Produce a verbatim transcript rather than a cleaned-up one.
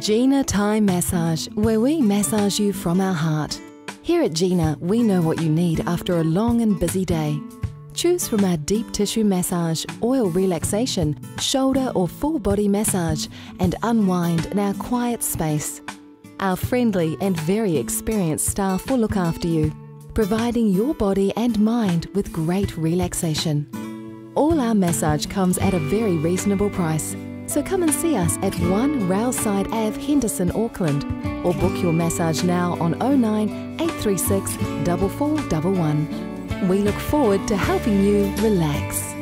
Gina Thai Massage, where we massage you from our heart. Here at Gina, we know what you need after a long and busy day. Choose from our deep tissue massage, oil relaxation, shoulder or full body massage, and unwind in our quiet space. Our friendly and very experienced staff will look after you, providing your body and mind with great relaxation. All our massage comes at a very reasonable price. So come and see us at one Rowlside Avenue, Henderson, Auckland, or book your massage now on oh nine, eight three six, four four one one. We look forward to helping you relax.